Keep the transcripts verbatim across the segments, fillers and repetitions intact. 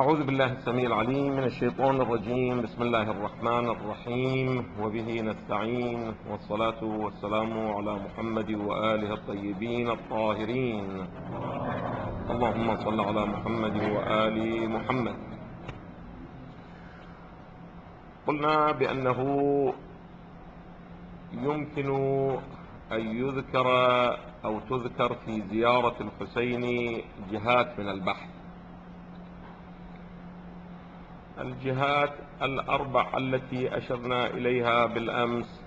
أعوذ بالله السميع العليم من الشيطان الرجيم. بسم الله الرحمن الرحيم، وبه نستعين، والصلاة والسلام على محمد وآله الطيبين الطاهرين. اللهم صل على محمد وآل محمد. قلنا بأنه يمكن أن يذكر أو تذكر في زيارة الحسين جهات من البحث، الجهات الأربع التي أشرنا إليها بالأمس.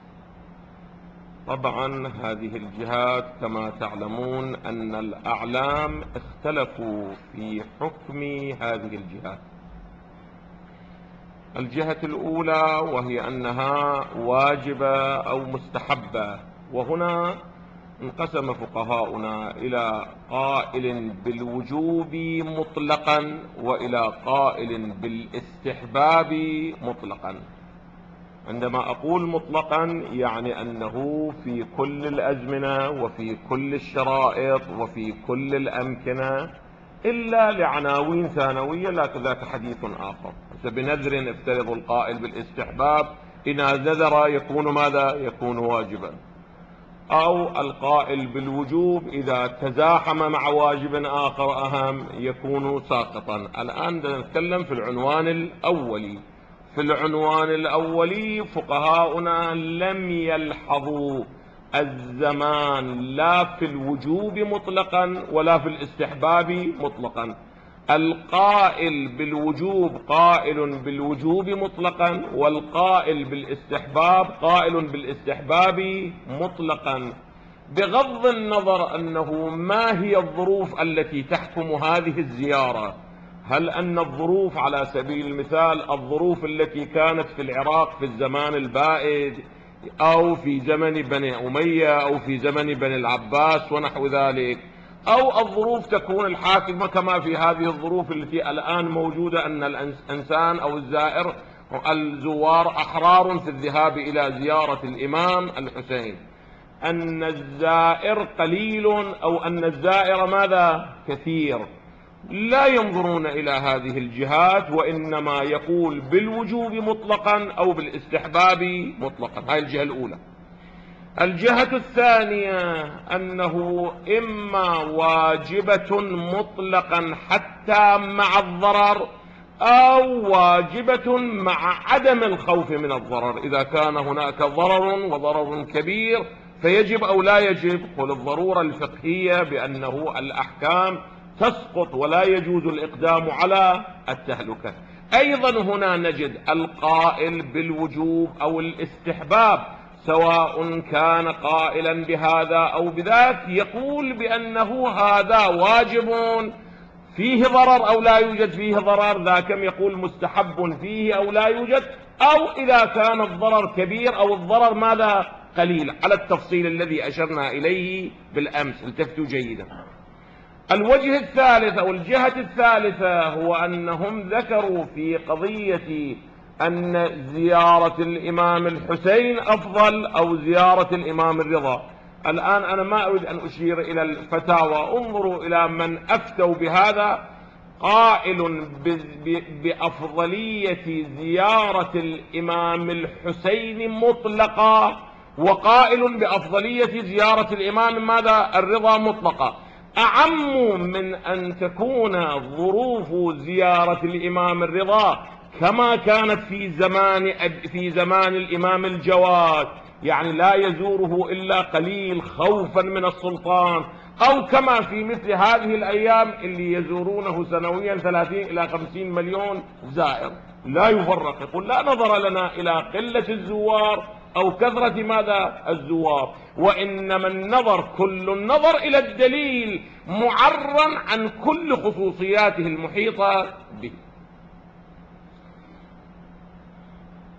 طبعا هذه الجهات كما تعلمون أن الأعلام اختلفوا في حكم هذه الجهات. الجهة الأولى وهي أنها واجبة أو مستحبة، وهنا انقسم فقهاؤنا إلى قائل بالوجوب مطلقا وإلى قائل بالاستحباب مطلقا. عندما أقول مطلقا يعني أنه في كل الأزمنة وفي كل الشرائط وفي كل الأمكنة، إلا لعناوين ثانوية لا ذاك حديث آخر. فبنذر افترض القائل بالاستحباب، إذا نذر يكون ماذا؟ يكون واجبا. أو القائل بالوجوب إذا تزاحم مع واجب آخر أهم يكون ساقطا. الآن نتكلم في العنوان الأولي. في العنوان الأولي فقهاؤنا لم يلحظوا الزمان لا في الوجوب مطلقا ولا في الاستحباب مطلقا. القائل بالوجوب قائل بالوجوب مطلقا، والقائل بالاستحباب قائل بالاستحباب مطلقا، بغض النظر أنه ما هي الظروف التي تحكم هذه الزيارة. هل أن الظروف على سبيل المثال الظروف التي كانت في العراق في الزمان البائد أو في زمن بني أمية أو في زمن بني العباس ونحو ذلك، أو الظروف تكون الحاكمة كما في هذه الظروف التي الآن موجودة، أن الإنسان أو الزائر الزوار أحرار في الذهاب إلى زيارة الإمام الحسين، أن الزائر قليل أو أن الزائر ماذا؟ كثير. لا ينظرون إلى هذه الجهات، وإنما يقول بالوجوب مطلقا أو بالاستحباب مطلقا. هذه الجهة الأولى. الجهة الثانية أنه إما واجبة مطلقا حتى مع الضرر، أو واجبة مع عدم الخوف من الضرر. إذا كان هناك ضرر وضرر كبير فيجب أو لا يجب؟ قل الضرورة الفقهية بأنه الأحكام تسقط ولا يجوز الإقدام على التهلكة. أيضا هنا نجد القائل بالوجوب أو الاستحباب، سواء كان قائلا بهذا أو بذاك، يقول بأنه هذا واجب فيه ضرر أو لا يوجد فيه ضرر، ذاك يقول مستحب فيه أو لا يوجد، أو إذا كان الضرر كبير أو الضرر ماذا؟ قليل، على التفصيل الذي أشرنا إليه بالأمس. التفتوا جيدا. الوجه الثالث أو الجهة الثالثة هو أنهم ذكروا في قضية أن زيارة الإمام الحسين أفضل أو زيارة الإمام الرضا. الآن أنا ما أريد أن أشير إلى الفتاوى، انظروا إلى من أفتوا بهذا. قائل بأفضلية زيارة الإمام الحسين مطلقة، وقائل بأفضلية زيارة الإمام ماذا؟ الرضا مطلقة. أعم من أن تكون ظروف زيارة الإمام الرضا كما كانت في زمان في زمان الإمام الجواد، يعني لا يزوره إلا قليل خوفا من السلطان، أو كما في مثل هذه الأيام اللي يزورونه سنويا ثلاثين إلى خمسين مليون زائر لا يفرق. يقول لا نظر لنا إلى قلة الزوار أو كثرة ماذا؟ الزوار، وإنما النظر كل النظر إلى الدليل معرا عن كل خصوصياته المحيطة به.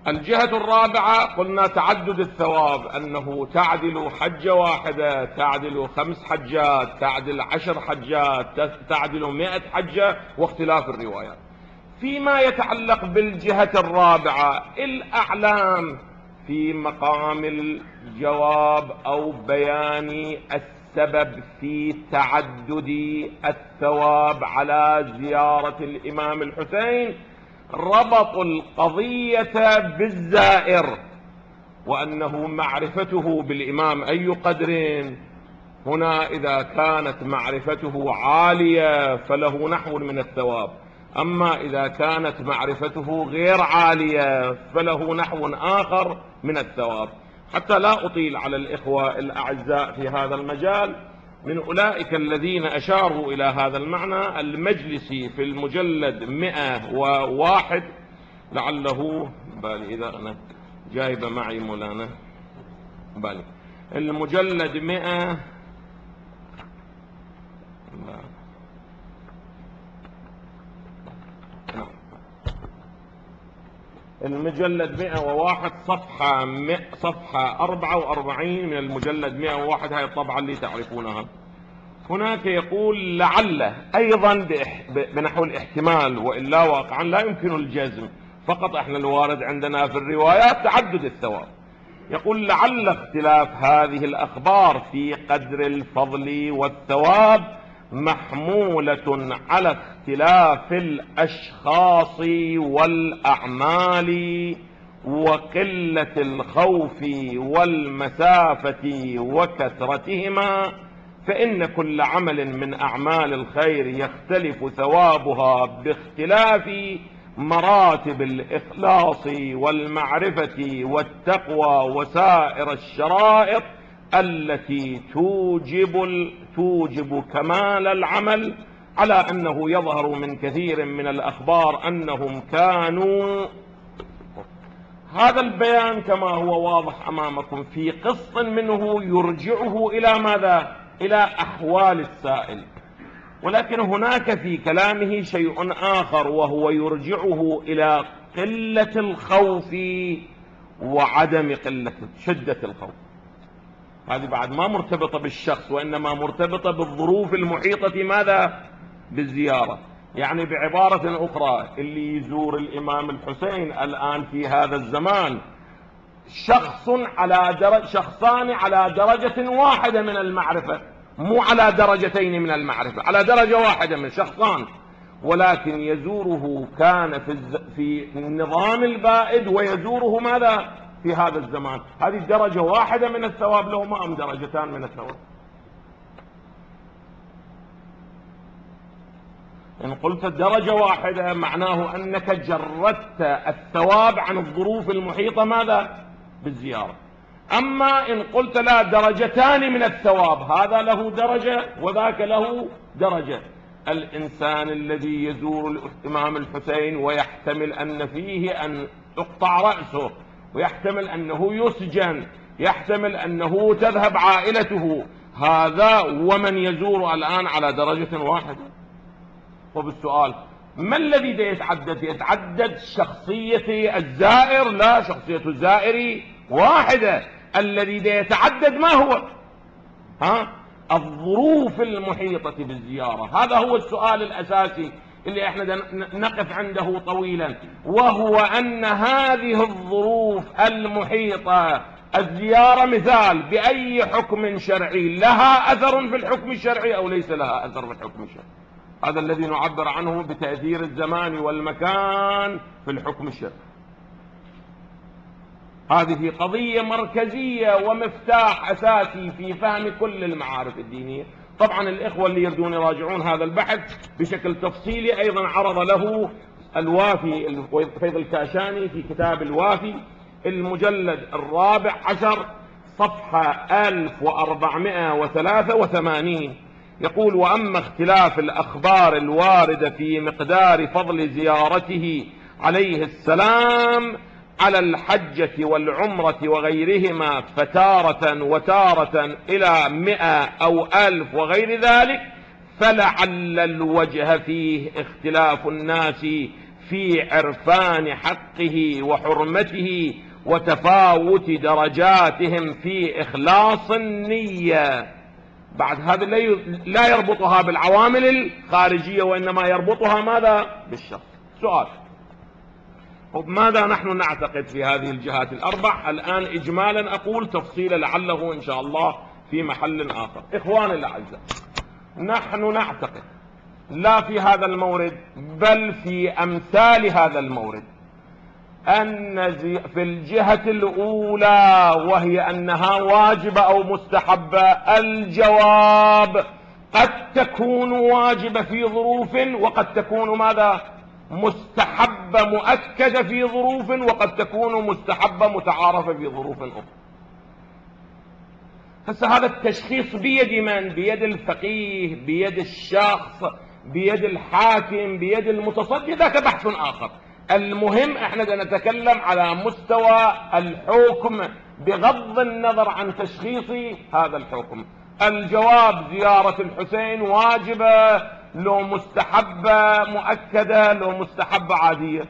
الجهة الرابعة قلنا تعدد الثواب، أنه تعدل حجة واحدة، تعدل خمس حجات، تعدل عشر حجات، تعدل مئة حجة، واختلاف الروايات. فيما يتعلق بالجهة الرابعة، الأعلام في مقام الجواب أو بيان السبب في تعدد الثواب على زيارة الإمام الحسين ربطوا القضية بالزائر وأنه معرفته بالإمام أي قدر. هنا إذا كانت معرفته عالية فله نحو من الثواب، أما إذا كانت معرفته غير عالية فله نحو آخر من الثواب. حتى لا أطيل على الإخوة الأعزاء في هذا المجال، من أولئك الذين أشاروا إلى هذا المعنى المجلسي في المجلد مئة وواحد، لعله بالي إذا أنا جايبة معي مولانا بالي المجلد مئة المجلد مئة وواحد صفحة مئة صفحة أربعة وأربعين من المجلد مئة وواحد، هاي الطبعة اللي تعرفونها. هناك يقول لعله أيضا بنحو الاحتمال، وإلا واقعا لا يمكن الجزم، فقط احنا الوارد عندنا في الروايات تعدد الثواب. يقول لعل اختلاف هذه الأخبار في قدر الفضل والثواب محمولة على اختلاف الأشخاص والأعمال وقلة الخوف والمسافة وكثرتهما، فإن كل عمل من أعمال الخير يختلف ثوابها باختلاف مراتب الإخلاص والمعرفة والتقوى وسائر الشرائط التي توجب توجب كمال العمل، على أنه يظهر من كثير من الأخبار أنهم كانوا. هذا البيان كما هو واضح أمامكم في قسط منه يرجعه إلى ماذا؟ إلى أحوال السائل، ولكن هناك في كلامه شيء آخر وهو يرجعه إلى قلة الخوف وعدم قلة شدة الخوف. هذه بعد ما مرتبطة بالشخص، وإنما مرتبطة بالظروف المحيطة ماذا؟ بالزيارة. يعني بعبارة أخرى، اللي يزور الإمام الحسين الآن في هذا الزمان شخص على درجة شخصان على درجة واحدة من المعرفة، مو على درجتين من المعرفة، على درجة واحدة من شخصان، ولكن يزوره كان في, الز... في النظام البائد ويزوره ماذا؟ في هذا الزمان. هذه درجة واحدة من الثواب لهما أم درجتان من الثواب؟ إن قلت درجة واحدة معناه أنك جردت الثواب عن الظروف المحيطة ماذا؟ بالزيارة. أما إن قلت لا، درجتان من الثواب، هذا له درجة وذاك له درجة. الإنسان الذي يزور الإمام الحسين ويحتمل أن فيه أن يقطع رأسه، ويحتمل أنه يسجن، يحتمل أنه تذهب عائلته، هذا ومن يزور الآن على درجة واحدة. وبالسؤال ما الذي يتعدد؟ يتعدد شخصية الزائر، لا شخصية الزائر واحدة. الذي يتعدد ما هو؟ ها؟ الظروف المحيطة بالزيارة. هذا هو السؤال الأساسي اللي احنا نقف عنده طويلا، وهو أن هذه الظروف المحيطة، الزيارة مثال بأي حكم شرعي، لها أثر في الحكم الشرعي أو ليس لها أثر في الحكم الشرعي. هذا الذي نعبر عنه بتأثير الزمان والمكان في الحكم الشرعي. هذه قضية مركزية ومفتاح أساسي في فهم كل المعارف الدينية. طبعا الإخوة اللي يريدون يراجعون هذا البحث بشكل تفصيلي أيضا عرض له الوافي فيض الكاشاني في كتاب الوافي المجلد الرابع عشر صفحة ألف وأربعمئة وثلاثة وثمانين. يقول: وأما اختلاف الأخبار الواردة في مقدار فضل زيارته عليه السلام على الحجة والعمرة وغيرهما فتارة وتارة إلى مئة أو ألف وغير ذلك، فلعل الوجه فيه اختلاف الناس في عرفان حقه وحرمته وتفاوت درجاتهم في إخلاص النية. بعد هذا لا يربطها بالعوامل الخارجية، وإنما يربطها ماذا؟ بالشخص. سؤال: طب ماذا نحن نعتقد في هذه الجهات الأربع؟ الآن إجمالا أقول، تفصيلا لعله إن شاء الله في محل آخر. إخواني الأعزاء، نحن نعتقد لا في هذا المورد بل في أمثال هذا المورد أن في الجهة الأولى وهي أنها واجبة أو مستحبة، الجواب قد تكون واجبة في ظروف وقد تكون ماذا؟ مستحبة مؤكدة في ظروف، وقد تكون مستحبة متعارفة في ظروف أخرى. هسه هذا التشخيص بيد من؟ بيد الفقيه، بيد الشخص، بيد الحاكم، بيد المتصدي، ذاك بحث آخر. المهم احنا نتكلم على مستوى الحكم بغض النظر عن تشخيص هذا الحكم. الجواب زيارة الحسين واجبة لو مستحبة مؤكدة لو مستحبة عادية؟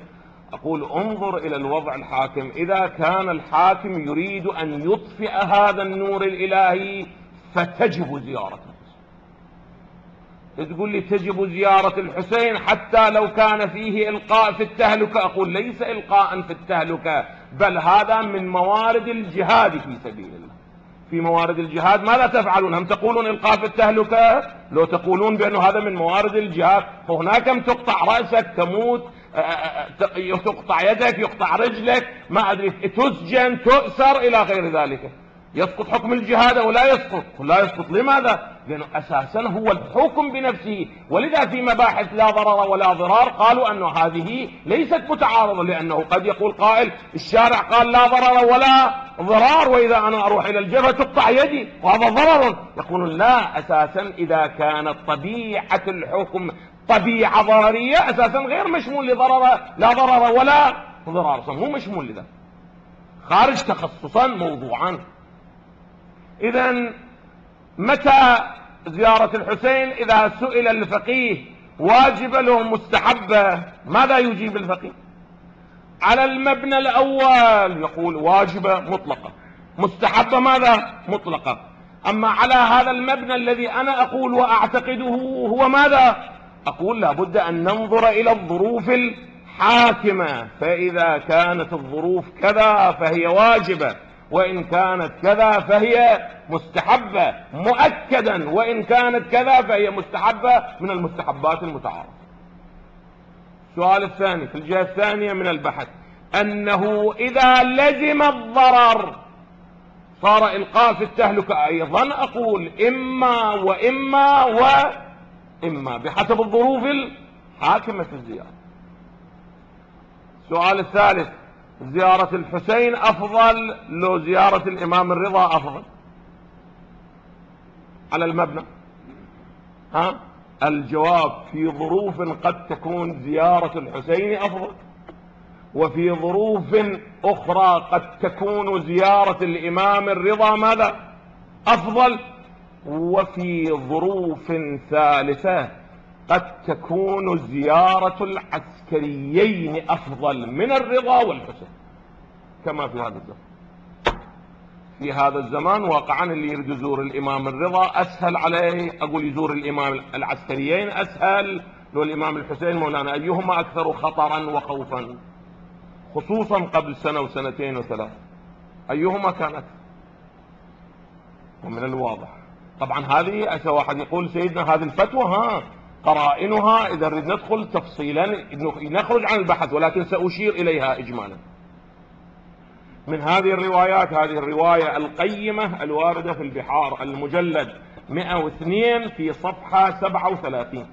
أقول انظر إلى الوضع الحاكم، إذا كان الحاكم يريد أن يطفئ هذا النور الإلهي فتجب زيارته. تقول لي تجب زيارة الحسين حتى لو كان فيه إلقاء في التهلكة؟ أقول ليس إلقاء في التهلكة، بل هذا من موارد الجهاد في سبيل الله. في موارد الجهاد ماذا تفعلون؟ هم تقولون إلقاء في التهلكة؟ لو تقولون بأن هذا من موارد الجهاد، هناك تقطع رأسك، تموت، تقطع يدك، يقطع رجلك، ما أدري، تسجن، تؤسر، إلى غير ذلك. يسقط حكم الجهاد أو لا يسقط؟ لا يسقط. لماذا؟ لأنه أساسا هو الحكم بنفسه، ولذا في مباحث لا ضرر ولا ضرار قالوا أن هذه ليست متعارضة، لأنه قد يقول قائل الشارع قال لا ضرر ولا ضرار، وإذا أنا أروح إلى الجبهة تقطع يدي وهذا ضرر. يقولون لا، أساسا إذا كانت طبيعة الحكم طبيعة ضررية أساسا غير مشمول لضرر، لا ضرر ولا ضرار، مو مشمول لذا، خارج تخصصا موضوعا. إذا متى زيارة الحسين؟ إذا سئل الفقيه واجبة له مستحبة، ماذا يجيب الفقيه؟ على المبنى الأول يقول واجبة مطلقة، مستحبة ماذا؟ مطلقة. أما على هذا المبنى الذي أنا أقول وأعتقده هو ماذا؟ أقول لابد أن ننظر إلى الظروف الحاكمة، فإذا كانت الظروف كذا فهي واجبة، وإن كانت كذا فهي مستحبة مؤكدا، وإن كانت كذا فهي مستحبة من المستحبات المتعارفة. السؤال الثاني في الجهة الثانية من البحث أنه إذا لزم الضرر صار إلقاء في التهلكة أيضا. أقول إما وإما وإما بحسب الظروف الحاكمة في الزيارة. السؤال الثالث، زيارة الحسين أفضل لو زيارة الإمام الرضا أفضل؟ على المبنى ها؟ الجواب في ظروف قد تكون زيارة الحسين أفضل، وفي ظروف أخرى قد تكون زيارة الإمام الرضا ماذا؟ أفضل، وفي ظروف ثالثة قد تكون زيارة العسكريين أفضل من الرضا والحسين، كما في هذا الزمان. في هذا الزمان واقعا اللي يريد يزور الإمام الرضا أسهل عليه، أقول يزور الإمام العسكريين أسهل، لو الإمام الحسين مولانا أيهما أكثر خطرا وخوفا، خصوصا قبل سنة وسنتين وثلاث، أيهما كانت؟ ومن الواضح طبعا هذه أسا واحد يقول سيدنا هذه الفتوى ها قرائنها، إذا نريد ندخل تفصيلا نخرج عن البحث، ولكن سأشير إليها إجمالا. من هذه الروايات هذه الرواية القيمة الواردة في البحار المجلد مئة واثنين في صفحة سبعة وثلاثين،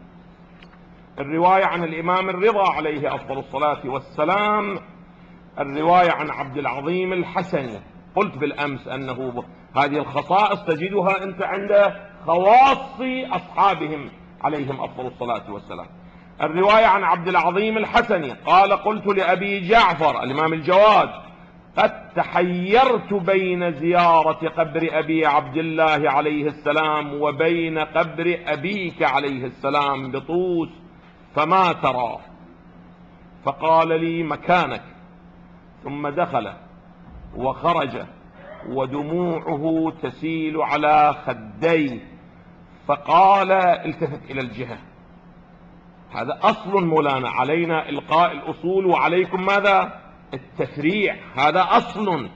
الرواية عن الإمام الرضا عليه أفضل الصلاة والسلام، الرواية عن عبد العظيم الحسني. قلت بالأمس أنه هذه الخصائص تجدها أنت عند خواص أصحابهم عليهم أفضل الصلاة والسلام. الرواية عن عبد العظيم الحسني قال قلت لأبي جعفر الإمام الجواد قد تحيرت بين زيارة قبر أبي عبد الله عليه السلام وبين قبر أبيك عليه السلام بطوس، فما ترى؟ فقال لي مكانك، ثم دخل وخرج ودموعه تسيل على خديه، فقال التفت إلى الجهة، هذا أصل مولانا، علينا إلقاء الأصول وعليكم ماذا؟ التسريع، هذا أصل.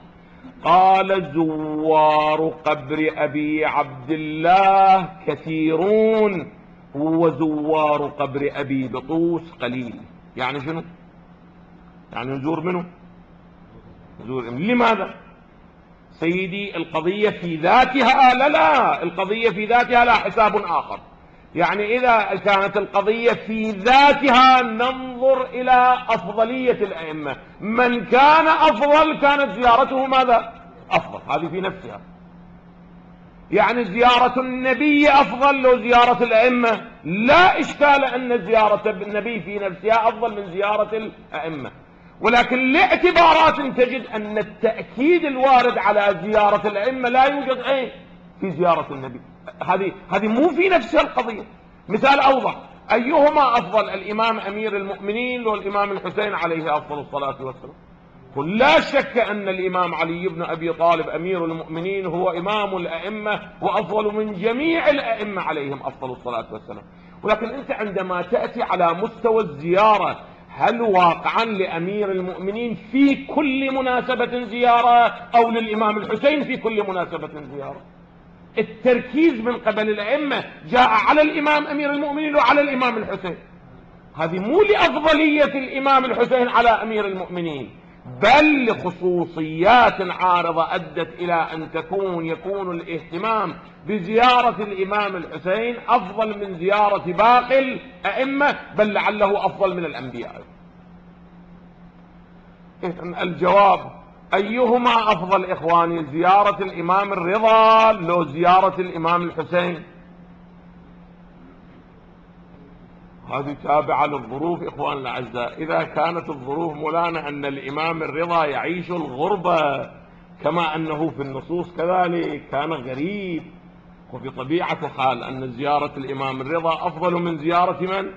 قال زوار قبر أبي عبد الله كثيرون وزوار قبر أبي بطوس قليل. يعني شنو؟ يعني نزور منه؟ نزور منه. لماذا؟ سيدي القضية في ذاتها لا لا القضية في ذاتها لا حساب آخر. يعني إذا كانت القضية في ذاتها ننظر إلى أفضلية الأئمة، من كان أفضل كانت زيارته ماذا؟ أفضل، هذه في نفسها. يعني زيارة النبي أفضل لو زيارة الأئمة، لا إشكال أن زيارة النبي في نفسها أفضل من زيارة الأئمة، ولكن لاعتبارات تجد أن التأكيد الوارد على زيارة الأئمة لا يوجد أي في زيارة النبي. هذه هذه مو في نفسها القضية. مثال أوضح، أيهما أفضل، الإمام أمير المؤمنين لو الإمام الحسين عليه أفضل الصلاة والسلام؟ قل لا شك أن الإمام علي بن أبي طالب أمير المؤمنين هو إمام الأئمة وأفضل من جميع الأئمة عليهم أفضل الصلاة والسلام، ولكن أنت عندما تأتي على مستوى الزيارة هل واقعا لأمير المؤمنين في كل مناسبة زيارة أو للإمام الحسين في كل مناسبة زيارة؟ التركيز من قبل الأئمة جاء على الإمام أمير المؤمنين وعلى الإمام الحسين، هذه مو لأفضلية الإمام الحسين على أمير المؤمنين، بل لخصوصيات عارضة أدت إلى أن تكون يكون الاهتمام بزيارة الإمام الحسين أفضل من زيارة باقي الأئمة، بل لعله أفضل من الأنبياء. الجواب أيهما أفضل إخواني، زيارة الإمام الرضا لو زيارة الإمام الحسين؟ هذه تابعة للظروف إخواننا الأعزاء. إذا كانت الظروف مولانا أن الإمام الرضا يعيش الغربة كما أنه في النصوص كذلك كان غريب، وبطبيعة حال أن زيارة الإمام الرضا أفضل من زيارة من؟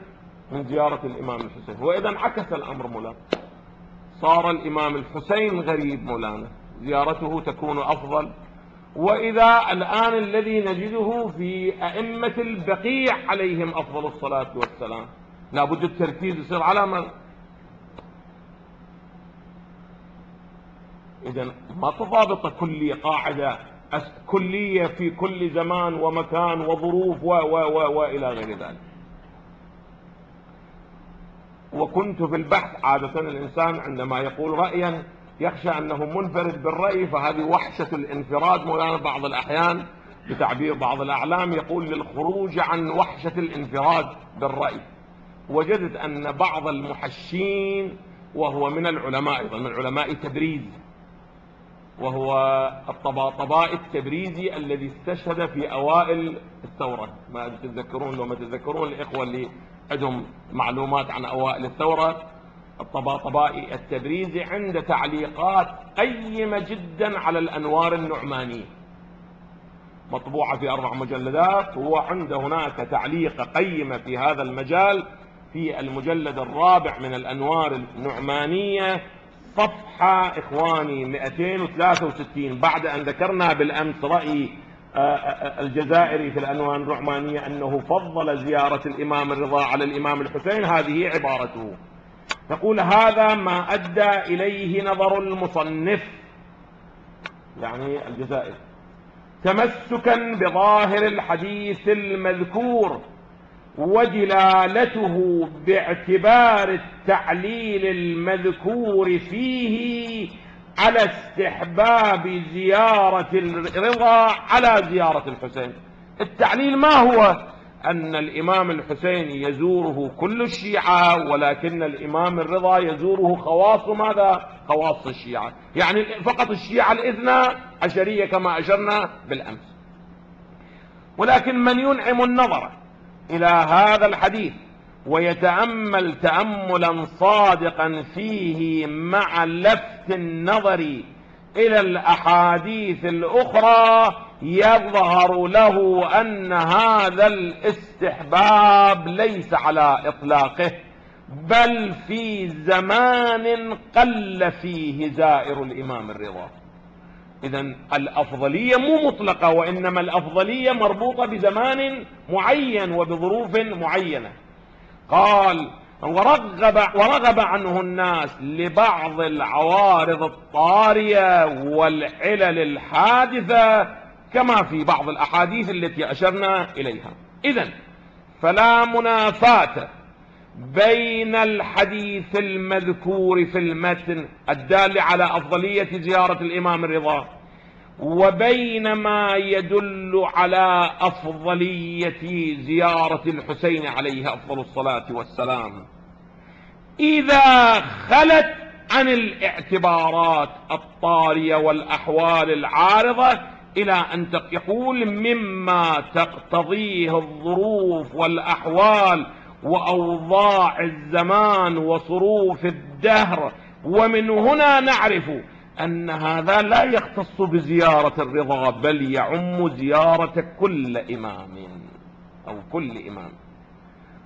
من زيارة الإمام الحسين. وإذا انعكس الأمر مولانا، صار الإمام الحسين غريب مولانا، زيارته تكون أفضل. وإذا الآن الذي نجده في أئمة البقيع عليهم أفضل الصلاة والسلام، لابد التركيز يصير على من؟ إذن ما تضابط كلية، قاعدة كلية في كل زمان ومكان وظروف و و و وإلى غير ذلك. وكنت في البحث، عادة الإنسان عندما يقول رأيا يخشى أنه منفرد بالرأي، فهذه وحشة الانفراد مولانا بعض الأحيان بتعبير بعض الأعلام يقول للخروج عن وحشة الانفراد بالرأي. وجدت أن بعض المحشين وهو من العلماء أيضا، من علماء تبريز، وهو الطباطبائي التبريزي الذي استشهد في أوائل الثورة، ما تتذكرون لو ما تتذكرون الإخوة اللي عندهم معلومات عن أوائل الثورة، الطباطبائي التبريزي عنده تعليقات قيمة جدا على الأنوار النعمانية، مطبوعة في أربع مجلدات، وعنده هناك تعليق قيمة في هذا المجال في المجلد الرابع من الأنوار النعمانية، صفحة إخواني مئتين وثلاثة وستين، بعد أن ذكرنا بالأمس رأي الجزائري في الأنوار النعمانية أنه فضل زيارة الإمام الرضا على الإمام الحسين، هذه عبارته. يقول هذا ما أدى إليه نظر المصنف، يعني الجزائر، تمسكا بظاهر الحديث المذكور وجلالته باعتبار التعليل المذكور فيه على استحباب زيارة الرضا على زيارة الحسين. التعليل ما هو؟ أن الإمام الحسين يزوره كل الشيعة، ولكن الإمام الرضا يزوره خواص ماذا؟ خواص الشيعة، يعني فقط الشيعة الاثنا عشرية كما أشرنا بالأمس. ولكن من ينعم النظر إلى هذا الحديث ويتأمل تأملا صادقا فيه مع لفت النظر إلى الأحاديث الأخرى يظهر له أن هذا الاستحباب ليس على إطلاقه، بل في زمان قل فيه زائر الإمام الرضا. إذن الأفضلية مو مطلقة، وإنما الأفضلية مربوطة بزمان معين وبظروف معينة. قال: ورغب, ورغب عنه الناس لبعض العوارض الطارية والعلل الحادثة كما في بعض الأحاديث التي أشرنا إليها. إذن فلا منافاة بين الحديث المذكور في المتن الدال على أفضلية زيارة الإمام الرضا وبين ما يدل على أفضلية زيارة الحسين عليه أفضل الصلاة والسلام، إذا خلت عن الاعتبارات الطارية والأحوال العارضة إلى أن تقول مما تقتضيه الظروف والأحوال وأوضاع الزمان وصروف الدهر. ومن هنا نعرف أن هذا لا يختص بزيارة الرضا، بل يعم زيارة كل إمام أو كل إمام.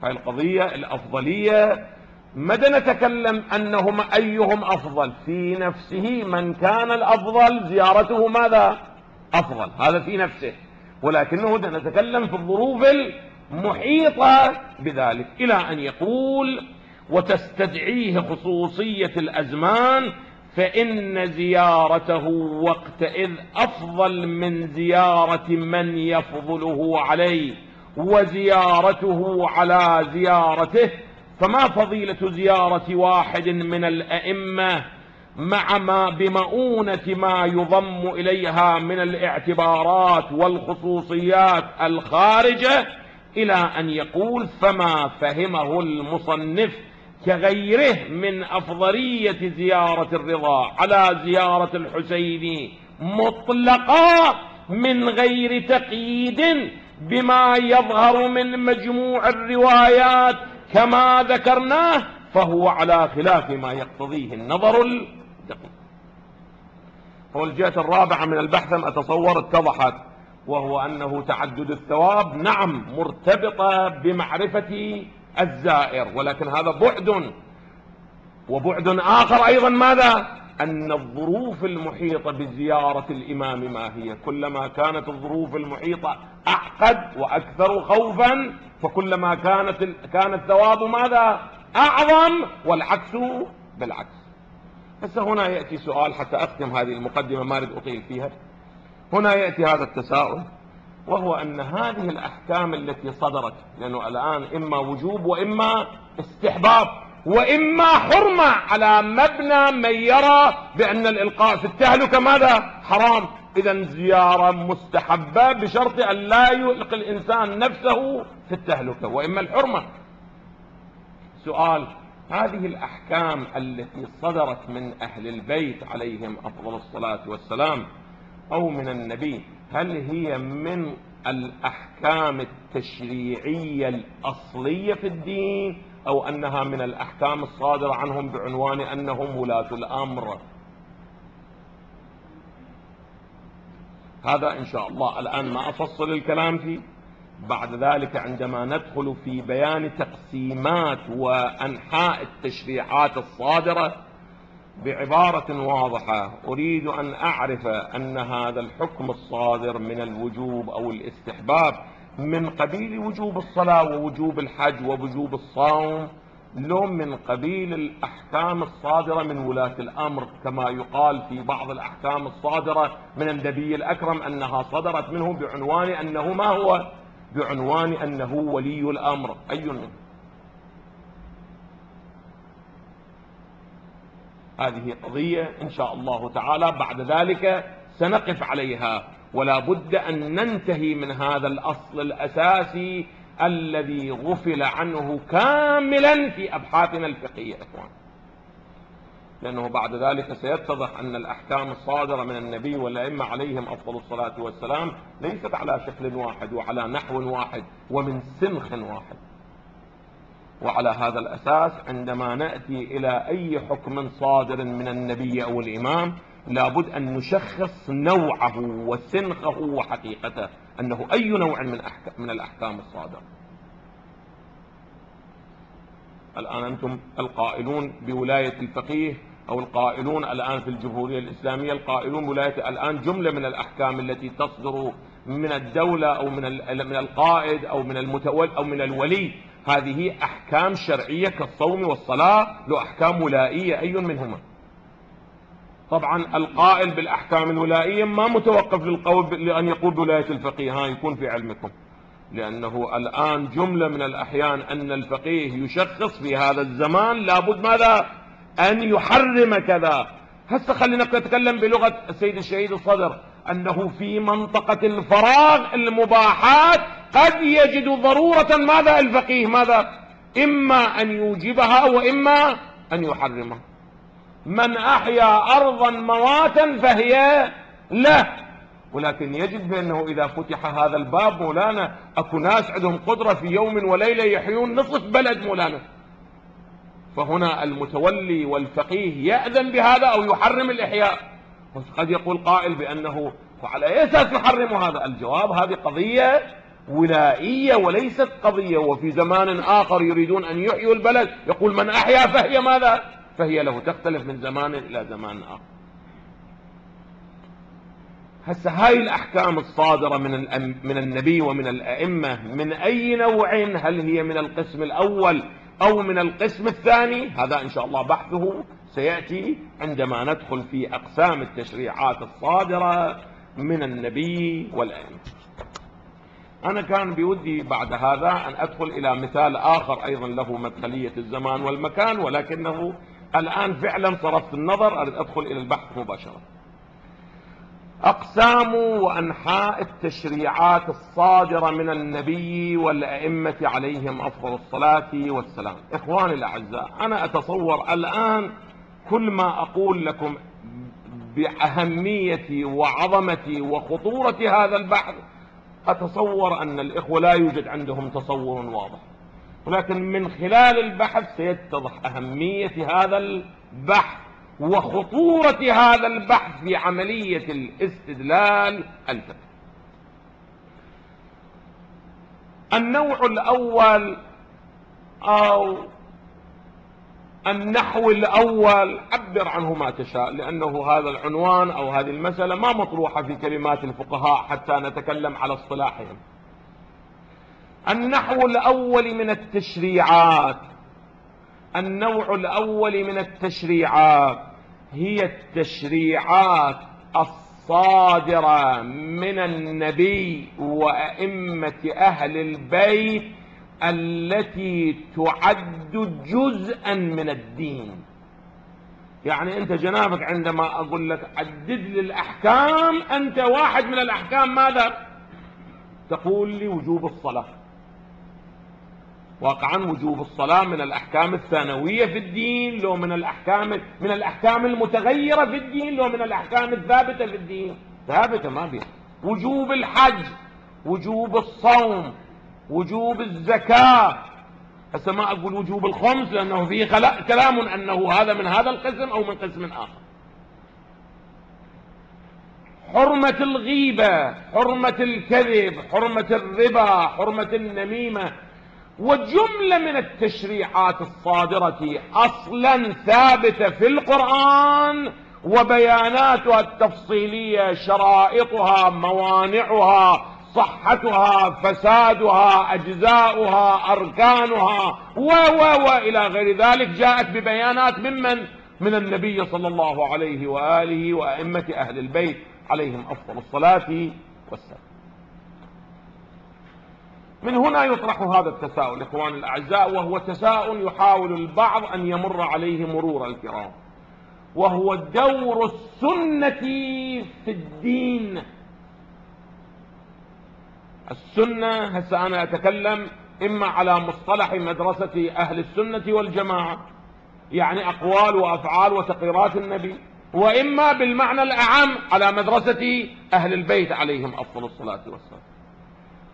هاي القضية الأفضلية ماذا نتكلم أنهم أيهم أفضل، في نفسه من كان الأفضل زيارته ماذا أفضل، هذا في نفسه، ولكنه نتكلم في الظروف المحيطة بذلك، إلى أن يقول: وتستدعيه خصوصية الأزمان فإن زيارته وقتئذ أفضل من زيارة من يفضله عليه، وزيارته على زيارته، فما فضيلة زيارة واحد من الأئمة مع ما بمؤونة ما يضم إليها من الاعتبارات والخصوصيات الخارجة، إلى أن يقول: فما فهمه المصنف كغيره من أفضلية زيارة الرضا على زيارة الحسين مطلقا من غير تقييد بما يظهر من مجموع الروايات كما ذكرناه، فهو على خلاف ما يقتضيه النظر الدقيق. والجهة الرابعة من البحث أتصور اتضحت، وهو أنه تعدد الثواب نعم مرتبطة بمعرفة الزائر، ولكن هذا بعد، وبعد آخر أيضا ماذا؟ أن الظروف المحيطة بزيارة الإمام ما هي، كلما كانت الظروف المحيطة أعقد وأكثر خوفا فكلما كانت كان الثواب ماذا؟ أعظم، والعكس بالعكس. بس هنا يأتي سؤال حتى أختم هذه المقدمة، ما أريد أطيل فيها. هنا يأتي هذا التساؤل، وهو أن هذه الأحكام التي صدرت، لأنه الآن إما وجوب وإما استحباب وإما حرمة على مبنى من يرى بأن الإلقاء في التهلكة ماذا؟ حرام. إذن زيارة مستحبة بشرط أن لا يلقي الإنسان نفسه في التهلكة، وإما الحرمة. سؤال: هذه الأحكام التي صدرت من أهل البيت عليهم أفضل الصلاة والسلام أو من النبي، هل هي من الأحكام التشريعية الأصلية في الدين، أو أنها من الأحكام الصادرة عنهم بعنوان أنهم ولاة الأمر؟ هذا إن شاء الله الآن ما أفصل الكلام فيه. بعد ذلك عندما ندخل في بيان تقسيمات وأنحاء التشريعات الصادرة بعبارة واضحة، أريد أن أعرف أن هذا الحكم الصادر من الوجوب أو الاستحباب من قبيل وجوب الصلاة ووجوب الحج ووجوب الصوم، لو من قبيل الأحكام الصادرة من ولاة الأمر، كما يقال في بعض الأحكام الصادرة من النبي الأكرم أنها صدرت منه بعنوان أنه ما هو؟ بعنوان أنه ولي الأمر. أي منه؟ هذه قضية إن شاء الله تعالى بعد ذلك سنقف عليها، ولا بد أن ننتهي من هذا الأصل الأساسي الذي غفل عنه كاملا في أبحاثنا الفقهية إخوان، لأنه بعد ذلك سيتضح أن الأحكام الصادرة من النبي والأئمة عليهم أفضل الصلاة والسلام ليست على شكل واحد وعلى نحو واحد ومن سنخ واحد. وعلى هذا الأساس عندما نأتي إلى أي حكم صادر من النبي أو الإمام لابد أن نشخص نوعه وسنخه وحقيقته، أنه أي نوع من, من الأحكام الصادرة. الآن أنتم القائلون بولاية الفقيه، أو القائلون الآن في الجمهورية الإسلامية القائلون ولاية الآن جملة من الأحكام التي تصدر من الدولة أو من, من القائد أو من المتول أو من الولي، هذه أحكام شرعية كالصوم والصلاة، له أحكام ولائية أي منهما. طبعا القائل بالأحكام الولائية ما متوقف للقول لأن يقول بولاية الفقيه، ها يكون في علمكم، لأنه الآن جملة من الأحيان أن الفقيه يشخص في هذا الزمان لابد ماذا أن يحرم كذا. هسه خلينا نتكلم بلغة السيد الشهيد الصدر، أنه في منطقة الفراغ المباحات قد يجد ضرورة ماذا الفقيه ماذا إما أن يوجبها وإما أن يحرمها. من أحيا أرضا مواتا فهي له، ولكن يجد بأنه إذا فتح هذا الباب مولانا أكو ناس عندهم قدرة في يوم وليلة يحيون نصف بلد مولانا، فهنا المتولي والفقيه يأذن بهذا أو يحرم الإحياء. قد يقول قائل بأنه فعلى أي أساس نحرم هذا؟ الجواب هذه قضية ولائية وليست قضية. وفي زمان آخر يريدون أن يحيوا البلد يقول من أحيا فهي ماذا فهي له، تختلف من زمان إلى زمان آخر. هسه هاي الأحكام الصادرة من من النبي ومن الأئمة من أي نوع؟ هل هي من القسم الأول أو من القسم الثاني؟ هذا إن شاء الله بحثه سيأتي عندما ندخل في أقسام التشريعات الصادرة من النبي والأئمة. أنا كان بودي بعد هذا أن أدخل إلى مثال آخر أيضا له مدخلية الزمان والمكان، ولكنه الآن فعلا صرفت النظر، أريد أدخل إلى البحث مباشرة. أقسام وأنحاء التشريعات الصادرة من النبي والأئمة عليهم أفضل الصلاة والسلام. إخواني الأعزاء، أنا أتصور الآن كل ما أقول لكم بأهمية وعظمة وخطورة هذا البحث، أتصور أن الإخوة لا يوجد عندهم تصور واضح، ولكن من خلال البحث سيتضح أهمية هذا البحث وخطورة هذا البحث في عملية الاستدلال الفقهي. النوع الأول أو النحو الأول، عبر عنه ما تشاء، لأنه هذا العنوان أو هذه المسألة ما مطروحة في كلمات الفقهاء حتى نتكلم على اصطلاحهم. النحو الأول من التشريعات، النوع الأول من التشريعات هي التشريعات الصادرة من النبي وأئمة أهل البيت التي تعد جزءا من الدين. يعني أنت جنابك عندما أقول لك عدد للأحكام، أنت واحد من الأحكام ماذا تقول لي؟ وجوب الصلاة. واقعا وجوب الصلاة من الأحكام الثانوية في الدين، لو من الأحكام من الأحكام المتغيرة في الدين، لو من الأحكام الثابتة في الدين، ثابتة ما بها. وجوب الحج، وجوب الصوم، وجوب الزكاة. هسه ما أقول وجوب الخمس لأنه فيه كلام أنه هذا من هذا القسم أو من قسم آخر. حرمة الغيبة، حرمة الكذب، حرمة الربا، حرمة النميمة، وجملة من التشريعات الصادرة أصلا ثابتة في القرآن وبياناتها التفصيلية، شرائطها، موانعها، صحتها، فسادها، أجزاؤها، أركانها و و وإلى غير ذلك، جاءت ببيانات ممن من النبي صلى الله عليه وآله وأئمة أهل البيت عليهم أفضل الصلاة والسلام. من هنا يطرح هذا التساؤل إخواني الأعزاء، وهو تساؤل يحاول البعض أن يمر عليه مرور الكرام، وهو دور السنة في الدين. السنة، هسه أنا أتكلم إما على مصطلح مدرسة أهل السنة والجماعة، يعني أقوال وأفعال وتقريرات النبي، وإما بالمعنى الأعم على مدرسة أهل البيت عليهم أفضل الصلاة والسلام.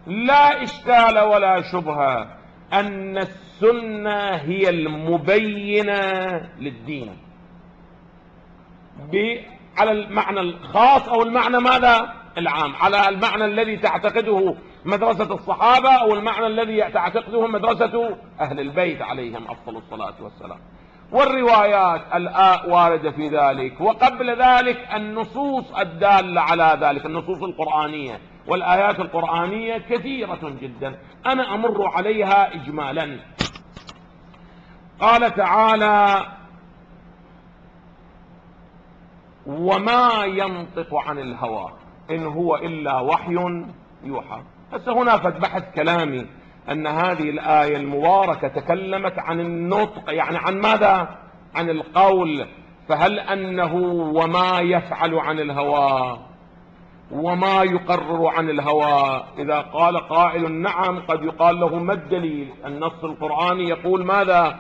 لا إشكال ولا شبهة أن السنة هي المبينة للدين على المعنى الخاص أو المعنى ماذا العام، على المعنى الذي تعتقده مدرسة الصحابة أو المعنى الذي تعتقده مدرسة أهل البيت عليهم أفضل الصلاة والسلام. والروايات الواردة في ذلك، وقبل ذلك النصوص الدالة على ذلك، النصوص القرآنية والآيات القرآنية كثيرة جدا، أنا أمر عليها إجمالا. قال تعالى: وما ينطق عن الهوى إن هو إلا وحي يوحى. هسه هنا فبحث كلامي أن هذه الآية المباركة تكلمت عن النطق، يعني عن ماذا؟ عن القول. فهل أنه وما يفعل عن الهوى وما يقرر عن الهوى؟ إذا قال قائل نعم، قد يقال له ما الدليل؟ النص القرآني يقول ماذا؟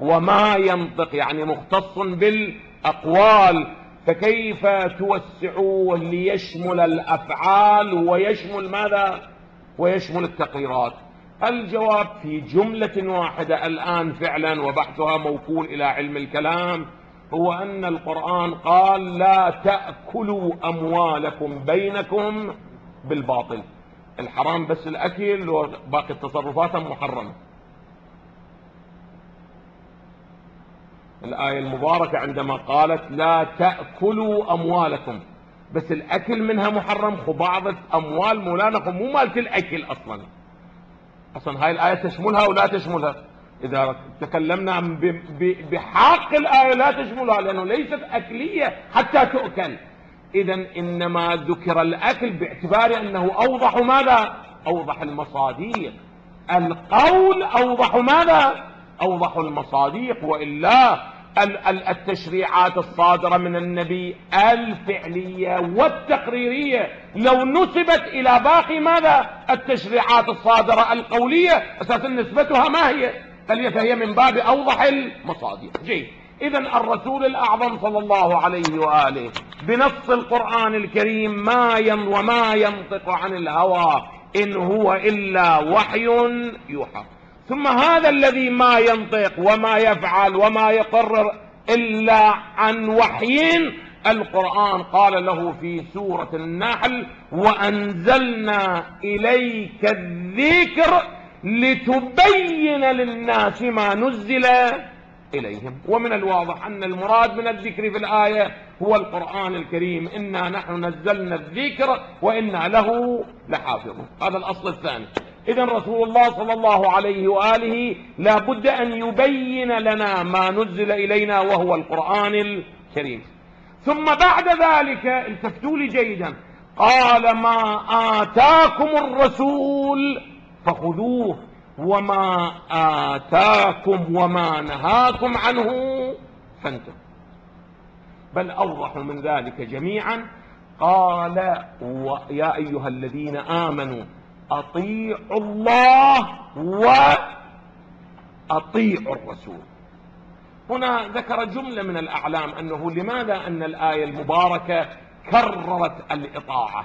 وما ينطق، يعني مختص بالأقوال، فكيف توسعوه ليشمل الأفعال ويشمل ماذا؟ ويشمل التقريرات. الجواب في جملة واحدة الآن فعلا، وبحثها موكول إلى علم الكلام، هو أن القرآن قال: لا تأكلوا أموالكم بينكم بالباطل. الحرام بس الأكل، وباقي التصرفات محرمة. الآية المباركة عندما قالت لا تأكلوا أموالكم، بس الأكل منها محرم، خبعضة أموال مولانكم مو مالك الأكل أصلا. أصلا هاي الآية تشملها ولا تشملها؟ إذا تكلمنا بحق الآية لا تشملها، لأنه ليست أكلية حتى تؤكل. إذا إنما ذكر الأكل باعتبار أنه أوضح ماذا؟ أوضح المصاديق. القول أوضح ماذا؟ أوضح المصاديق. وإلا التشريعات الصادرة من النبي الفعلية والتقريرية لو نسبت إلى باقي ماذا؟ التشريعات الصادرة القولية، أساسا نسبتها ما هي؟ بل فهي من باب أوضح المصادق. جيد. إذا الرسول الأعظم صلى الله عليه وآله بنص القرآن الكريم: ما وما ينطق عن الهوى إن هو إلا وحي يوحى. ثم هذا الذي ما ينطق وما يفعل وما يقرر إلا عن وحي، القرآن قال له في سورة النحل: وأنزلنا إليك الذكر لتبين للناس ما نزل إليهم. ومن الواضح أن المراد من الذكر في الآية هو القرآن الكريم: إنا نحن نزلنا الذكر وإنا له لحافظون. هذا الأصل الثاني. إذن رسول الله صلى الله عليه وآله لا بد أن يبين لنا ما نزل إلينا وهو القرآن الكريم. ثم بعد ذلك التفتوا لي جيدا، قال: ما آتاكم الرسول فخذوه وما آتاكم وما نهاكم عنه فانتهوا. بل أوضح من ذلك جميعا، قال: يا أيها الذين آمنوا أطيعوا الله وأطيعوا الرسول. هنا ذكر جملة من الأعلام أنه لماذا أن الآية المباركة كررت الإطاعة،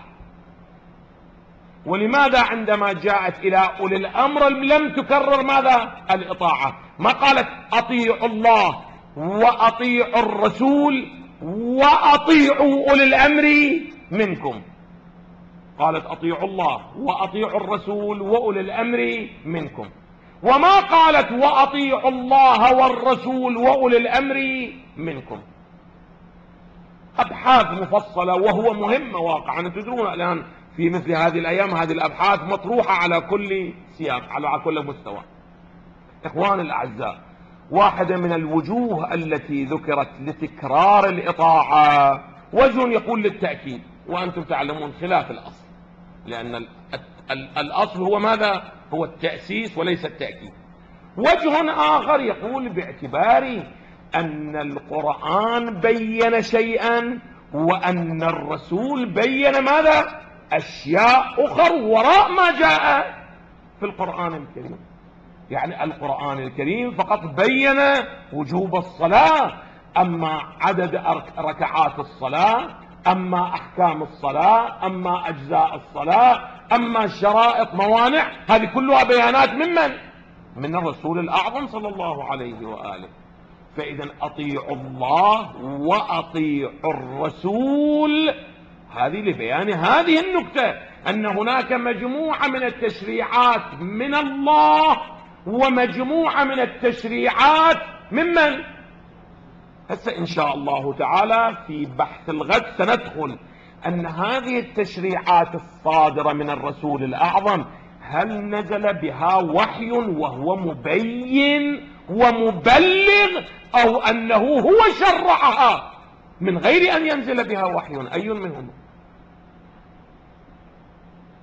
ولماذا عندما جاءت إلى أولي الأمر لم تكرر ماذا؟ الإطاعة. ما قالت أطيعوا الله وأطيعوا الرسول وأطيعوا أولي الأمر منكم، قالت أطيعوا الله وأطيعوا الرسول وأولي الأمر منكم. وما قالت وأطيعوا الله والرسول وأولي الأمر منكم. أبحاث مفصلة وهو مهمة واقعا، تدرون الآن في مثل هذه الأيام هذه الأبحاث مطروحة على كل سياق، على كل مستوى. إخواني الأعزاء، واحدة من الوجوه التي ذكرت لتكرار الإطاعة وجه يقول للتأكيد، وأنتم تعلمون خلاف الأصل، لأن الأصل هو ماذا؟ هو التأسيس وليس التأكيد. وجه آخر يقول باعتبار أن القرآن بين شيئا وأن الرسول بين ماذا؟ أشياء أخرى وراء ما جاء في القرآن الكريم. يعني القرآن الكريم فقط بين وجوب الصلاة، أما عدد ركعات الصلاة، أما أحكام الصلاة، أما أجزاء الصلاة، أما شرائط موانع، هذه كلها بيانات ممن؟ من الرسول الأعظم صلى الله عليه وآله. فإذا أطيعوا الله وأطيعوا الرسول، هذه لبيان هذه النكتة، أن هناك مجموعة من التشريعات من الله ومجموعة من التشريعات ممن؟ هسه إن شاء الله تعالى في بحث الغد سندخل أن هذه التشريعات الصادرة من الرسول الأعظم هل نزل بها وحي وهو مبين ومبلغ، أو أنه هو شرعها من غير أن ينزل بها وحي؟ أي منهم؟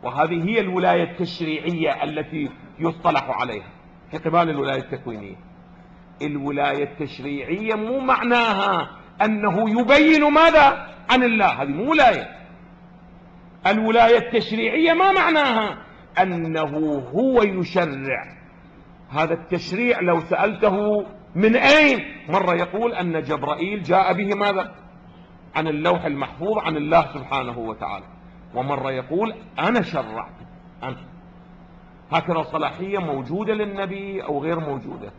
وهذه هي الولاية التشريعية التي يصطلح عليها في قبال الولاية التكوينية. الولاية التشريعية مو معناها أنه يبين ماذا عن الله، هذه مو ولاية. الولاية التشريعية ما معناها؟ أنه هو يشرع. هذا التشريع لو سألته من أين، مرة يقول أن جبرائيل جاء به ماذا؟ عن اللوح المحفوظ، عن الله سبحانه وتعالى. ومرة يقول أنا شرعت أنا. هكذا الصلاحية موجودة للنبي أو غير موجودة؟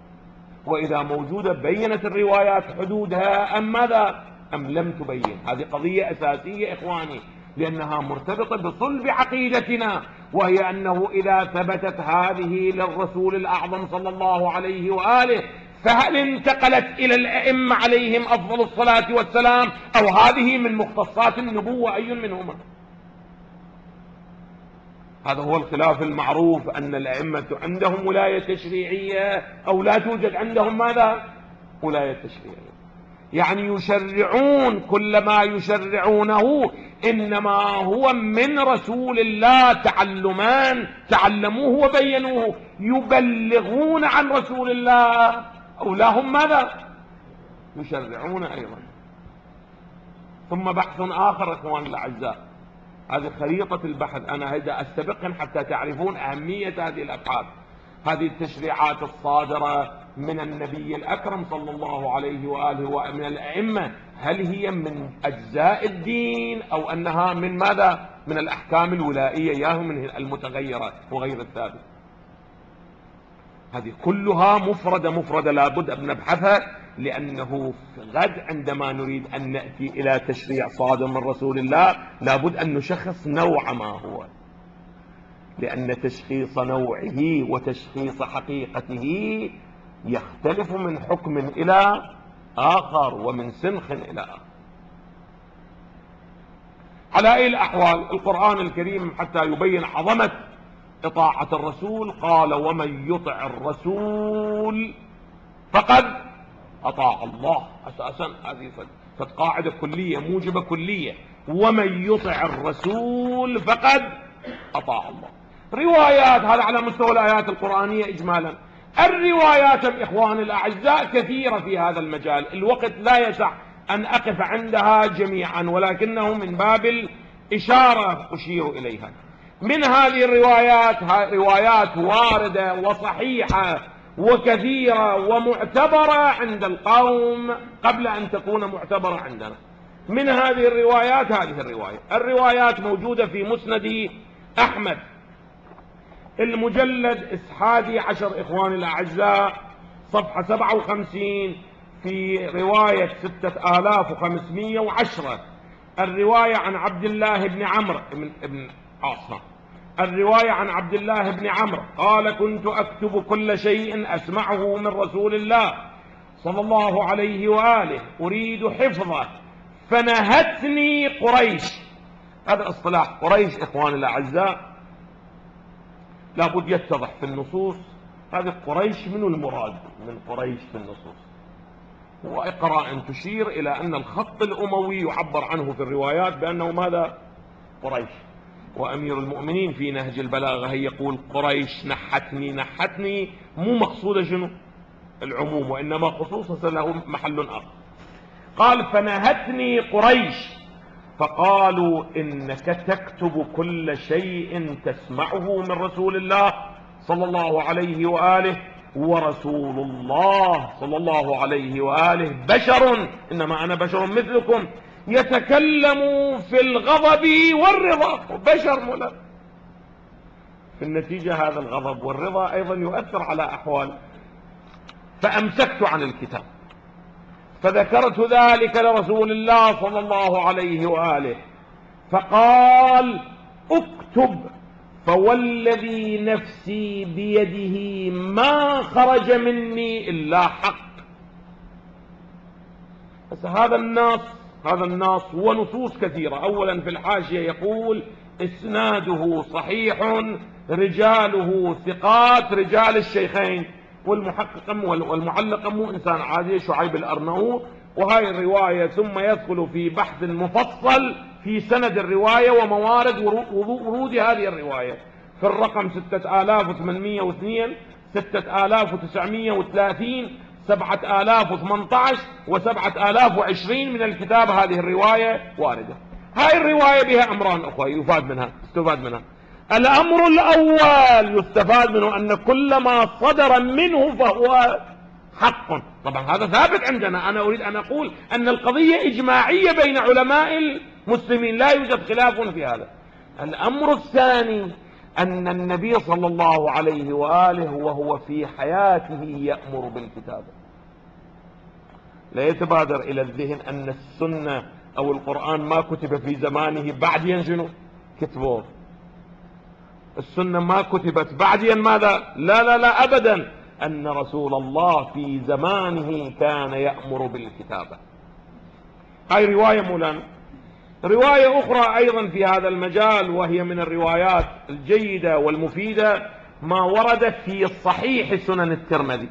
وإذا موجودة بيّنت الروايات حدودها أم ماذا؟ أم لم تبين؟ هذه قضية أساسية إخواني، لأنها مرتبطة بصلب عقيدتنا، وهي أنه إذا ثبتت هذه للرسول الأعظم صلى الله عليه وآله، فهل انتقلت إلى الأئمة عليهم أفضل الصلاة والسلام، أو هذه من مختصات النبوة؟ أي منهما؟ هذا هو الخلاف المعروف، أن الأئمة عندهم ولاية تشريعية أو لا توجد عندهم ماذا؟ ولاية تشريعية. يعني يشرعون كل ما يشرعونه إنما هو من رسول الله تعلمان، تعلموه وبينوه، يبلغون عن رسول الله أو لهم ماذا؟ يشرعون أيضا. ثم بحث آخر إخواني الأعزاء، هذه خريطة البحث، أنا هذا أستبقهم حتى تعرفون أهمية هذه الأبحاث. هذه التشريعات الصادرة من النبي الأكرم صلى الله عليه وآله ومن الأئمة، هل هي من أجزاء الدين أو أنها من ماذا؟ من الأحكام الولائية، ياهم من المتغيرة وغير الثابت. هذه كلها مفردة مفردة لابد أن نبحثها، لأنه غد عندما نريد أن نأتي إلى تشريع صادر من رسول الله لابد أن نشخص نوع ما هو، لأن تشخيص نوعه وتشخيص حقيقته يختلف من حكم إلى آخر ومن سنخ إلى آخر. على أي الأحوال القرآن الكريم حتى يبين عظمة إطاعة الرسول قال ومن يطع الرسول فقد أطاع الله. أساسا هذه فقاعدة كلية موجبة كلية، ومن يطع الرسول فقد أطاع الله. روايات، هذا على مستوى الآيات القرآنية إجمالا. الروايات إخواني الأعزاء كثيرة في هذا المجال، الوقت لا يسع أن أقف عندها جميعا، ولكنه من باب الإشارة أشير إليها. من هذه الروايات روايات واردة وصحيحة وكثيرة ومعتبرة عند القوم قبل أن تكون معتبرة عندنا. من هذه الروايات هذه الرواية الروايات موجودة في مسند أحمد المجلد الحادي عشر إخواني الأعزاء صفحة سبعة وخمسين، في رواية ستة آلاف وخمسمئة وعشرة، الرواية عن عبد الله بن عمرو بن عاص، الرواية عن عبد الله بن عمرو قال كنت أكتب كل شيء أسمعه من رسول الله صلى الله عليه وآله أريد حفظه فنهتني قريش. هذا اصطلاح قريش إخواني الأعزاء لابد يتضح في النصوص، هذه قريش من المراد من قريش في النصوص، وإقرأ أن تشير إلى أن الخط الأموي يعبر عنه في الروايات بأنه ماذا؟ قريش. وأمير المؤمنين في نهج البلاغة هي يقول قريش نحتني نحتني، مو مقصودة شنو؟ العموم، وإنما خصوصا له محل آخر. قال فنهتني قريش فقالوا إنك تكتب كل شيء تسمعه من رسول الله صلى الله عليه وآله، ورسول الله صلى الله عليه وآله بشر، إنما أنا بشر مثلكم، يتكلم في الغضب والرضا، بشر ملا. في النتيجة هذا الغضب والرضا أيضا يؤثر على أحوال. فأمسكت عن الكتاب فذكرت ذلك لرسول الله صلى الله عليه وآله فقال اكتب فوالذي نفسي بيده ما خرج مني إلا حق. بس هذا النص هذا النص ونصوص كثيرة. أولا في الحاشية يقول إسناده صحيح، رجاله ثقات رجال الشيخين، والمحقق والمعلق مو إنسان عادي شعيب الأرناؤوط، وهاي الرواية ثم يدخل في بحث مفصل في سند الرواية وموارد ورود هذه الرواية. في الرقم ستة آلاف وثمانمئة واثنين، ستة آلاف وتسعمئة وثلاثين، سبعة آلاف وثمانية عشر وسبعة آلاف وعشرين من الكتاب هذه الرواية واردة. هاي الرواية بها أمران أخوة يفاد منها استفاد منها. الأمر الأول يستفاد منه أن كل ما صدر منه فهو حق، طبعا هذا ثابت عندنا. أنا أريد أن أقول أن القضية إجماعية بين علماء المسلمين، لا يوجد خلاف في هذا. الأمر الثاني أن النبي صلى الله عليه وآله وهو في حياته يأمر بالكتابة. لا يتبادر إلى الذهن أن السنة أو القرآن ما كتب في زمانه بعدين شنو كتبوه، السنة ما كتبت بعدين ماذا، لا لا لا أبدا، أن رسول الله في زمانه كان يأمر بالكتابة. هاي رواية مولانا. رواية أخرى أيضا في هذا المجال وهي من الروايات الجيدة والمفيدة ما ورد في صحيح سنن الترمذي.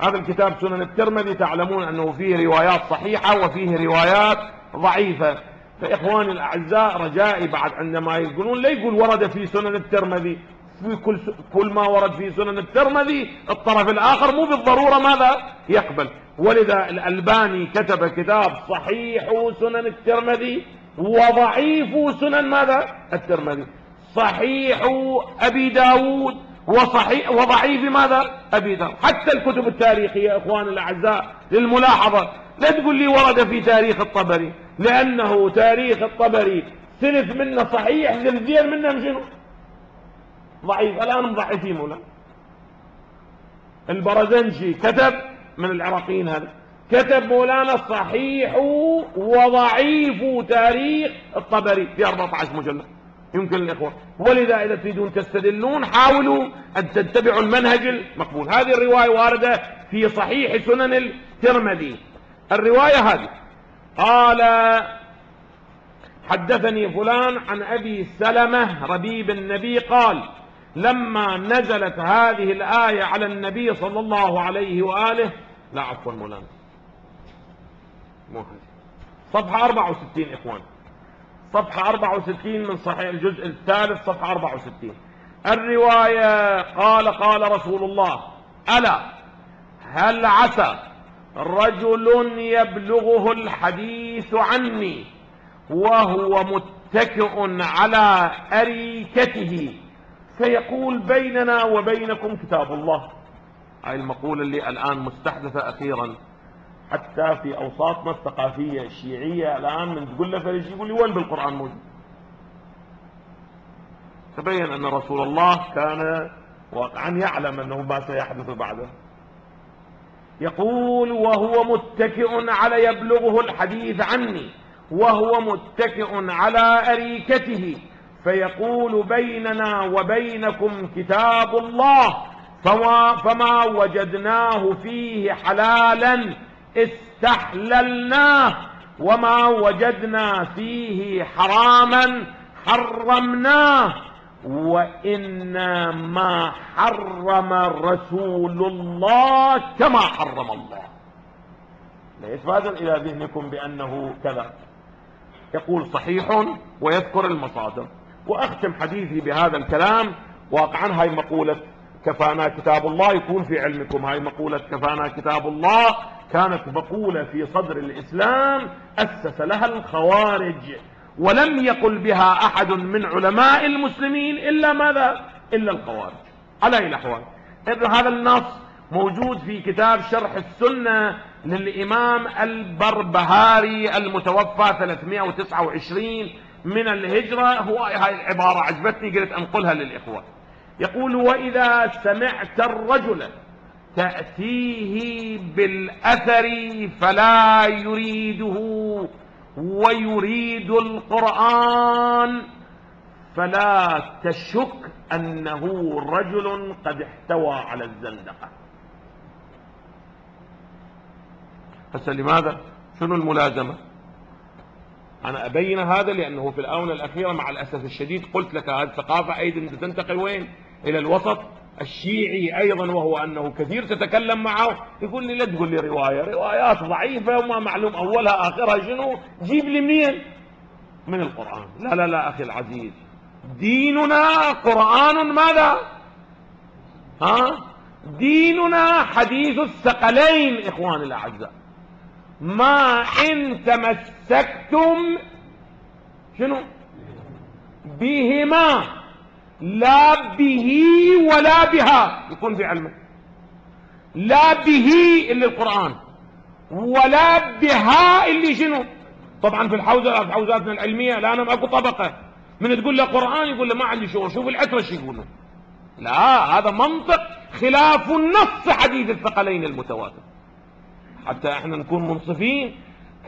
هذا الكتاب سنن الترمذي تعلمون أنه فيه روايات صحيحة وفيه روايات ضعيفة. فإخواني الأعزاء رجائي بعد عندما يقولون لا يقول ورد في سنن الترمذي، في كل كل ما ورد في سنن الترمذي الطرف الآخر مو بالضرورة ماذا يقبل. ولذا الألباني كتب كتاب صحيح سنن الترمذي وضعيف سنن ماذا الترمذي، صحيح أبي داود وصحيح وضعيف ماذا أبي داود. حتى الكتب التاريخية إخواني الأعزاء للملاحظة، لا تقول لي ورد في تاريخ الطبري، لأنه تاريخ الطبري ثلث منه صحيح ثلثين منه مشنو ضعيف. الآن مضعفين ولا البرزنجي كتب من العراقيين هذا كتب مولانا صحيح وضعيف تاريخ الطبري في أربعة عشر مجلد يمكن الإخوة. ولذا إذا تريدون تستدلون حاولوا أن تتبعوا المنهج المقبول. هذه الرواية واردة في صحيح سنن الترمذي. الرواية هذه قال حدثني فلان عن أبي سلمة ربيب النبي قال لما نزلت هذه الآية على النبي صلى الله عليه وآله، لا عفوا مولانا صفحة أربعة وستين إخوان، صفحة أربعة وستين من صحيح الجزء الثالث صفحة أربعة وستين. الرواية قال قال رسول الله ألا هل عسى رجل يبلغه الحديث عني وهو متكئ على أريكته فيقول بيننا وبينكم كتاب الله. هاي المقولة اللي الآن مستحدثة أخيرا حتى في أوساطنا الثقافية الشيعية، الآن من تقول له فريج يقول لي وين بالقرآن موجود. تبين أن رسول الله كان واقعا يعلم أنه ما سيحدث بعده. يقول وهو متكئ على يبلغه الحديث عني وهو متكئ على أريكته فيقول بيننا وبينكم كتاب الله فما وجدناه فيه حلالا استحللناه وما وجدنا فيه حراما حرمناه وإنما حرم رسول الله كما حرم الله. لا يتبادر إلى ذهنكم بأنه كذا. يقول صحيح ويذكر المصادر. وأختم حديثي بهذا الكلام واقعا. هاي مقولة كفانا كتاب الله، يكون في علمكم هاي مقولة كفانا كتاب الله كانت مقولة في صدر الإسلام أسس لها الخوارج، ولم يقل بها أحد من علماء المسلمين إلا ماذا إلا الخوارج. على أي الأحوال هذا النص موجود في كتاب شرح السنة للإمام البربهاري المتوفى ثلاثمئة وتسعة وعشرين من الهجرة. هو هاي العبارة عجبتني قلت أنقلها للإخوة. يقول وإذا سمعت الرجل تأتيه بالأثر فلا يريده ويريد القرآن فلا تشك أنه رجل قد احتوى على الزندقة. فسأل لماذا؟ شنو الملازمة؟ أنا أبين هذا لأنه في الآونة الأخيرة مع الأسف الشديد قلت لك هذه الثقافة أيضا تنتقل وين؟ إلى الوسط الشيعي أيضا، وهو أنه كثير تتكلم معه يقول لي لا تقول لي رواية، روايات ضعيفة وما معلوم أولها آخرها شنو، جيب لي منين؟ من القرآن. لا لا لا أخي العزيز، ديننا قرآن ماذا؟ ها؟ ديننا حديث الثقلين إخواني الأعزاء. ما إن تمسكتم شنو؟ بهما لا به ولا بها يكون في علمه، لا به اللي القرآن ولا بها اللي شنو؟ طبعا في الحوزة في حوزاتنا العلمية لا أنا ماكو طبقة من تقول له قرآن يقول له ما عندي شغل، شوف العترة شو يقولون. لا هذا منطق خلاف النص حديث الثقلين المتواتر، حتى احنا نكون منصفين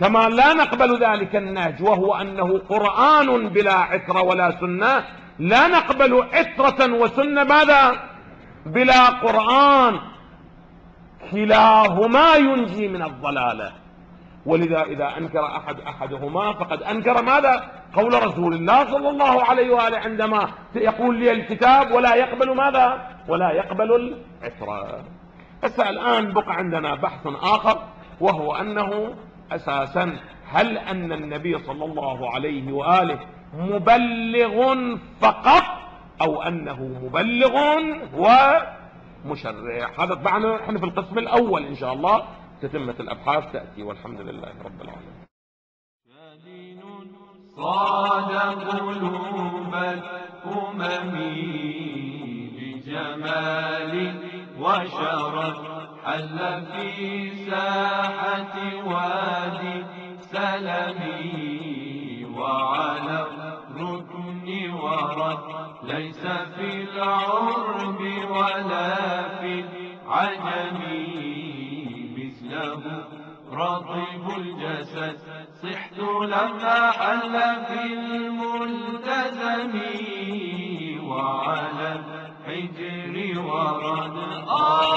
كما لا نقبل ذلك النهج، وهو أنه قرآن بلا عترة ولا سنة. لا نقبل عترة وسنة ماذا؟ بلا قرآن، كلاهما ينجي من الضلالة. ولذا إذا أنكر أحد أحدهما فقد أنكر ماذا؟ قول رسول الله صلى الله عليه وآله عندما يقول لي الكتاب ولا يقبل ماذا؟ ولا يقبل العترة. أسأل الآن بقى عندنا بحث آخر، وهو أنه أساسا هل أن النبي صلى الله عليه وآله مبلغ فقط أو أنه مبلغ ومشرع؟ هذا طبعا احنا في القسم الأول إن شاء الله تتمة الأبحاث تأتي، والحمد لله رب العالمين. صاد قلوب الأمم بجمال وشرف، حل في ساحة وادي سلمي وعلى الركن ورد، ليس في العرب ولا في العجم رطب الجسد، صحت لما حل في الملتزم وعلى الحجر ورد.